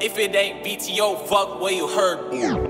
If it ain't BTO, fuck what you heard.